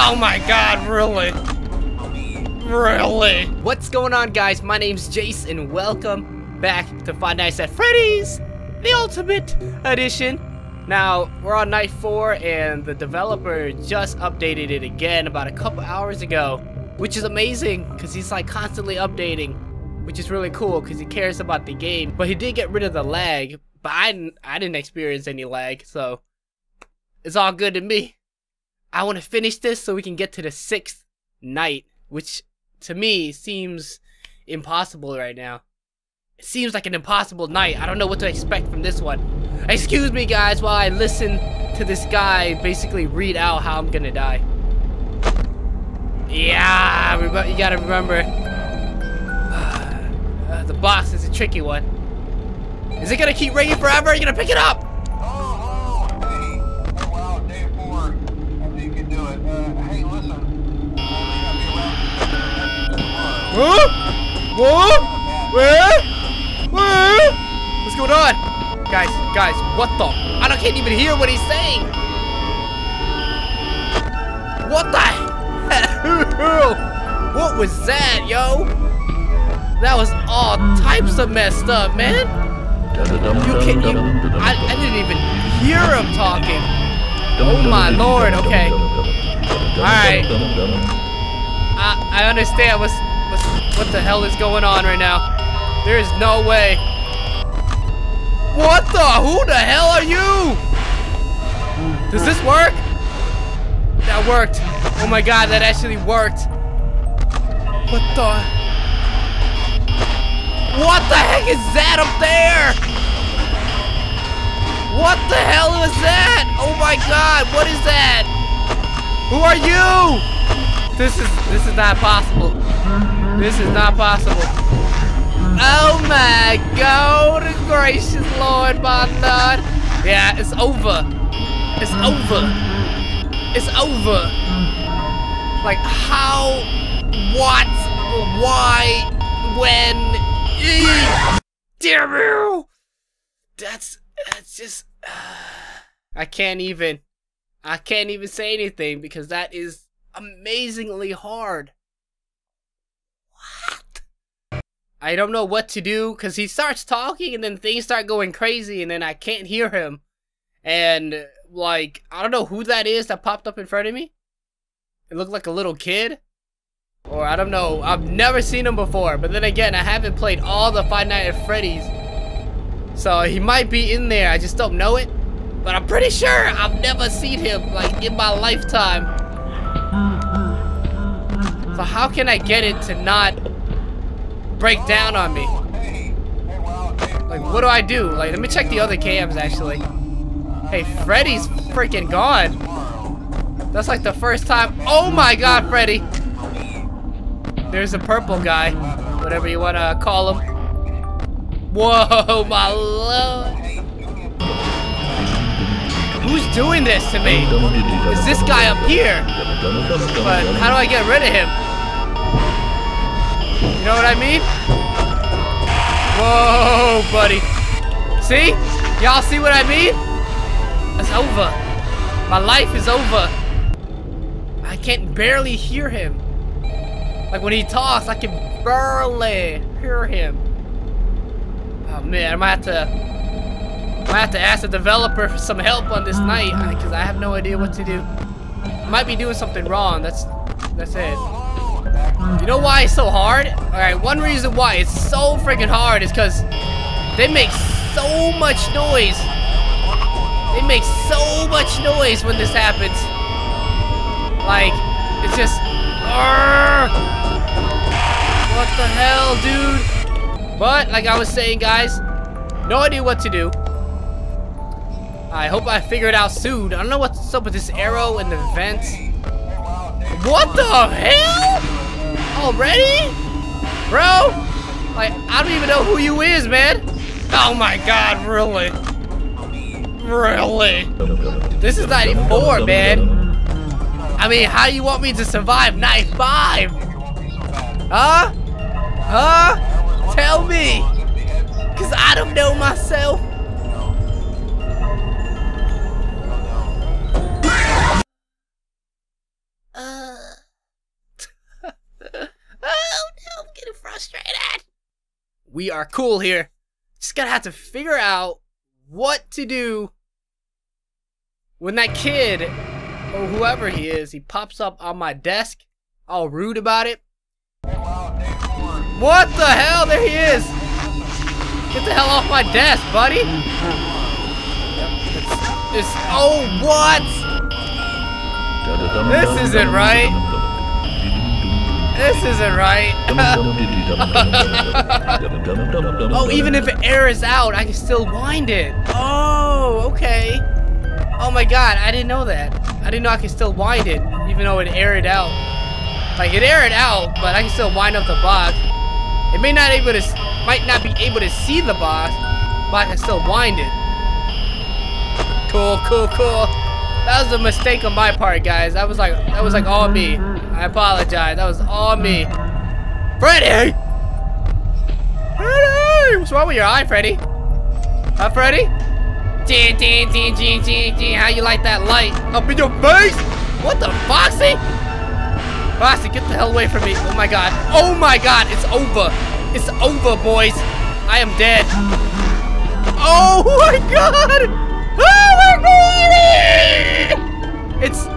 Oh my god, really? Really? What's going on, guys? My name's Jace, and welcome back to Five Nights at Freddy's, the Ultimate Edition. Now, we're on night 4, and the developer just updated it again about a couple hours ago, which is amazing, because he's like constantly updating, which is really cool, because he cares about the game. But he did get rid of the lag, but I didn't experience any lag, so it's all good to me. I want to finish this so we can get to the 6th night, which to me seems impossible right now. It seems like an impossible night. I don't know what to expect from this one. Excuse me, guys, while I listen to this guy basically read out how I'm gonna die. Yeah, you gotta remember. The box is a tricky one. Is it gonna keep ringing forever? Are you gonna pick it up? What's going on? Guys, what the? I can't even hear what he's saying. What the hell? What was that, yo? That was all types of messed up, man. I didn't even hear him talking. Oh my lord, okay. Alright. I understand what the hell is going on right now. There is no way. What the? Who the hell are you? Does this work? That worked. Oh my god, that actually worked. What the? What the heck is that up there? What the hell is that? Oh my god, what is that? Who are you? This is not possible. This is not possible. Oh my god, gracious lord, my lord. Yeah, it's over. It's over. It's over. Like, how, what, why, when, damn you. That's just, I can't even say anything because that is amazingly hard. I don't know what to do because he starts talking and then things start going crazy and then I can't hear him. And like, I don't know who that is that popped up in front of me. It looked like a little kid. Or I don't know. I've never seen him before. But then again, I haven't played all the Five Nights at Freddy's. So he might be in there. I just don't know it. But I'm pretty sure I've never seen him like in my lifetime. So how can I get it to not break down on me? Like, what do I do? Like, let me check the other cams, actually. Hey, Freddy's freaking gone. That's like the first time. Oh my god, Freddy. There's a purple guy. Whatever you want to call him. Whoa, my lord. Who's doing this to me? Is this guy up here? But how do I get rid of him? You know what I mean? Whoa, buddy. See? Y'all see what I mean? It's over. My life is over. I can barely hear him. Like when he talks, I can barely hear him. Oh man, I might have to ask the developer for some help on this night because I have no idea what to do. I might be doing something wrong. That's it. You know why it's so hard? Alright, one reason why it's so freaking hard is because they make so much noise. They make so much noise when this happens. Like, it's just... what the hell, dude? But, like I was saying, guys, no idea what to do. I hope I figure it out soon. I don't know what's up with this arrow and the vents. What the hell? Already? Bro? Like, I don't even know who you is, man. Oh my god, really? Really? This is 94, man. I mean, how you want me to survive night 5? Huh? Huh? Tell me. Because I don't know myself. Oh no, I'm getting frustrated. We are cool here. Just gonna have to figure out what to do when that kid, or whoever he is, he pops up on my desk, all rude about it. What the hell? There he is! Get the hell off my desk, buddy! It's oh, what? This isn't right! This isn't right! Oh, even if it errors out, I can still wind it! Oh, okay! Oh my god, I didn't know that. I didn't know I could still wind it, even though it aired out. Like, it aired out, but I can still wind up the box. It might not be able to see the box, but I can still wind it. Cool, cool, cool. That was a mistake on my part, guys. That was like all me. I apologize. That was all me. Freddy! Freddy! What's wrong with your eye, Freddy? Huh, Freddy? How you like that light? Up in your face! What the Foxy? Foxy, get the hell away from me. Oh my god. Oh my god, it's over. It's over, boys. I am dead. Oh my god! Oh my god! It's...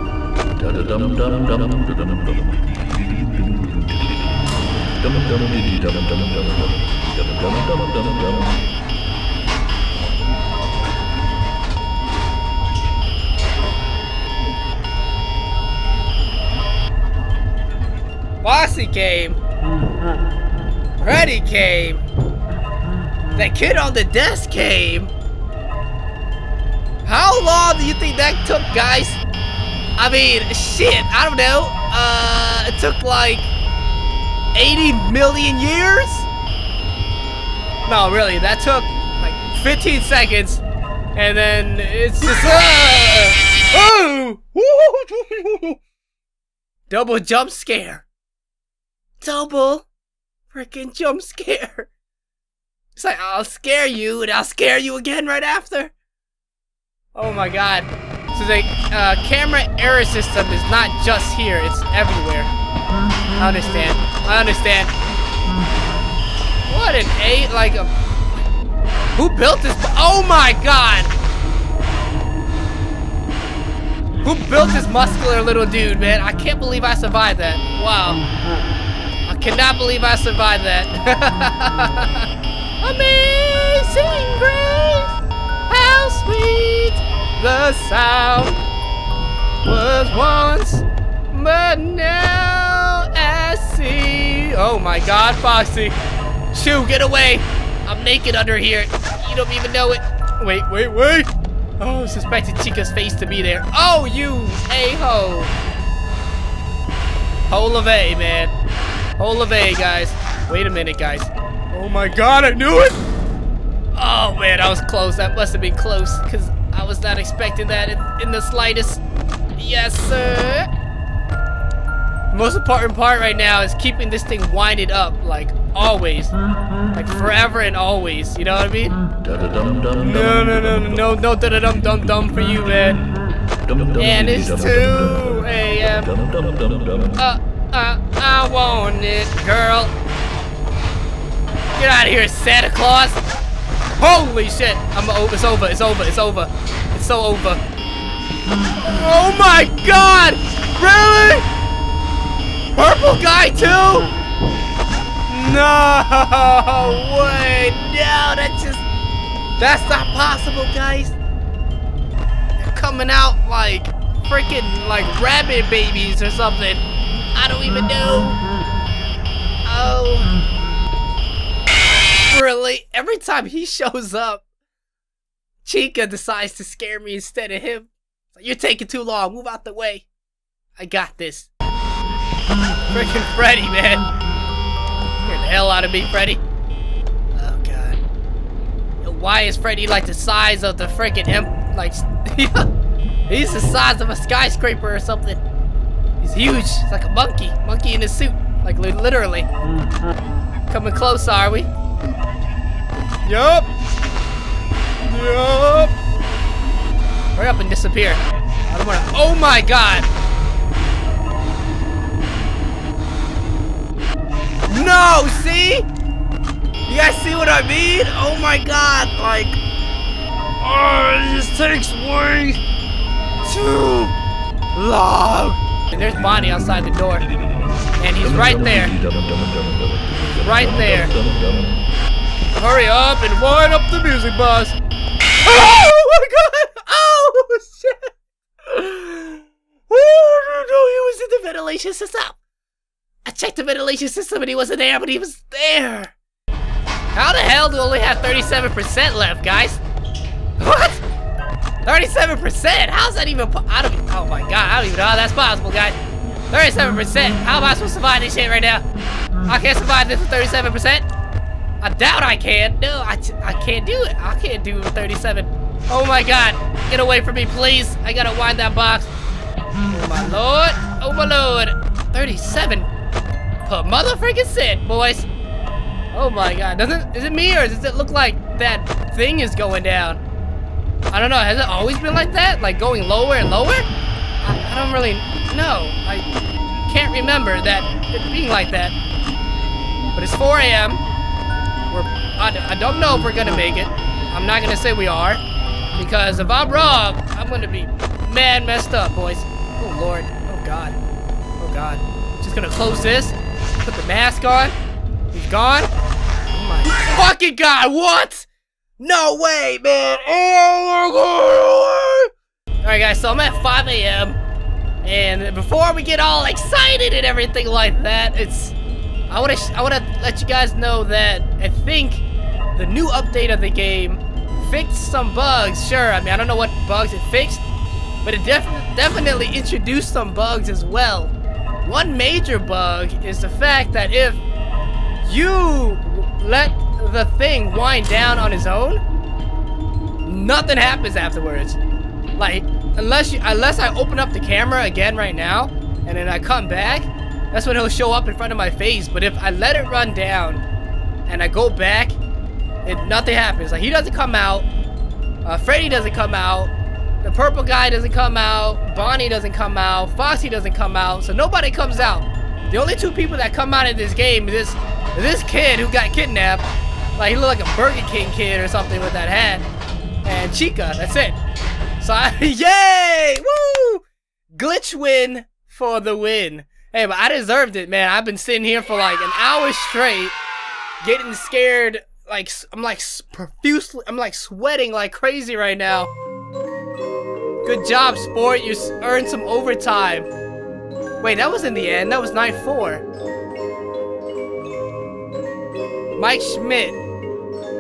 Foxy came. Freddy came. That kid on the desk came. How long do you think that took, guys? I mean, shit, I don't know. It took like 80 million years? No, really, that took like 15 seconds. And then it's just... oh! Double jump scare. Double freaking jump scare. It's like, I'll scare you and I'll scare you again right after. Oh my god. So the camera error system is not just here, it's everywhere. I understand. I understand. What an eight, like a... Who built this? Oh my god! Who built this muscular little dude, man? I can't believe I survived that. Wow. Cannot believe I survived that. Amazing grace, how sweet the sound was once, but now I see. Oh my god, Foxy. Shoo, get away. I'm naked under here. You don't even know it. Wait, wait, wait. Oh, suspected Chica's face to be there. Oh, you a-ho. Hole of A, man. Whole of A, guys. Wait a minute, guys. Oh my god, I knew it! Oh man, I was close. That must have been close, because I was not expecting that in the slightest. Yes, sir. The most important part right now is keeping this thing winded up, like always. Like forever and always, you know what I mean? No, da-da-dum-dum-dum for you, man. And it's 2 a.m. I want it, girl. Get out of here, Santa Claus. Holy shit. It's over, it's over, it's over. It's so over. Oh my god! Really? Purple guy too? No way. No, that's not possible, guys. They're coming out like freaking like rabbit babies or something. I don't even know. Oh. Really? Every time he shows up, Chica decides to scare me instead of him. You're taking too long. Move out the way. I got this. Freaking Freddy, man. Get the hell out of me, Freddy. Oh, God. Yo, why is Freddy like the size of the freaking like, he's the size of a skyscraper or something. He's huge. It's like a monkey. Monkey in a suit. Like, literally. Coming close, are we? Yup. Yup. Hurry up and disappear. I don't wanna... Oh my god. guys see what I mean? Oh my god, like, oh, it just takes way too long. And there's Bonnie outside the door. And he's right there. Right there. Hurry up and wind up the music, boss. Oh my god! Oh shit! Oh no, he was in the ventilation system. I checked the ventilation system and he wasn't there, but he was there. How the hell do we only have 37% left, guys? What? 37%? How's that even? Oh my god! I don't even know how that's possible, guys. 37%. How am I supposed to survive this shit right now? I can't survive this with 37%. I doubt I can. No, I can't do it. I can't do 37. Oh my god! Get away from me, please! I gotta wind that box. Oh my lord! Oh my lord! 37. Put mother freaking set, boys. Oh my god! Is it me or does it look like that thing is going down? I don't know. Has it always been like that? Like going lower and lower? I don't really know. I can't remember that it being like that. But it's 4 a.m. I don't know if we're gonna make it. I'm not gonna say we are, because if I'm wrong, I'm gonna be mad messed up, boys. Oh lord, oh god, oh god. Just gonna close this, put the mask on, he's gone. Oh my fucking god, what? No way, man, oh my god. All right guys, so I'm at 5 a.m. and before we get all excited and everything like that, I wanna let you guys know that I think the new update of the game fixed some bugs. Sure, I mean, I don't know what bugs it fixed, but it definitely introduced some bugs as well. One major bug is the fact that if you let the thing wind down on its own, nothing happens afterwards. Like, unless I open up the camera again right now, and then I come back, that's when it'll show up in front of my face. But if I let it run down and I go back, nothing happens. Like, he doesn't come out, Freddy doesn't come out, the purple guy doesn't come out, Bonnie doesn't come out, Foxy doesn't come out, so nobody comes out. The only two people that come out in this game is this kid who got kidnapped. Like, he looked like a Burger King kid or something with that hat. And Chica, that's it. So, yay! Woo! Glitch win for the win. Hey, but I deserved it, man. I've been sitting here for like an hour straight, getting scared. Like, I'm like profusely, I'm like sweating like crazy right now. Good job, sport. You earned some overtime. Wait, that was in the end. That was night 4. Mike Schmidt.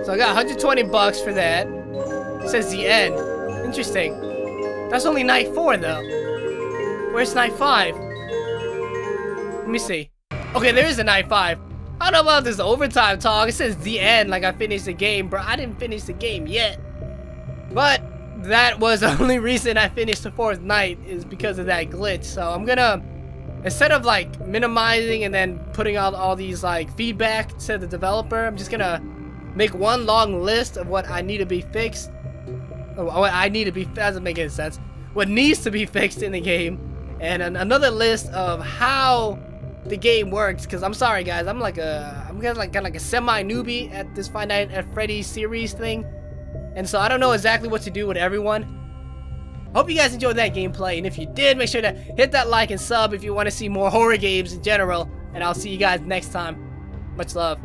So I got 120 bucks for that. It says the end. Interesting. That's only night 4 though. Where's night 5? Let me see. Okay, there is a night 5. I don't know about this overtime talk. It says the end, like I finished the game, bro. I didn't finish the game yet. But that was the only reason I finished the 4th night, is because of that glitch. So I'm gonna, instead of like minimizing and then putting out all these like feedback to the developer, I'm just gonna make one long list of what I need to be fixed. What I need to be, that doesn't make any sense. What needs to be fixed in the game, and another list of how the game works, because I'm sorry guys, I'm kind of like a semi newbie at this Five Nights at Freddy's series thing, and so I don't know exactly what to do with everyone. Hope you guys enjoyed that gameplay, and if you did, make sure to hit that like and sub if you want to see more horror games in general, and I'll see you guys next time. Much love.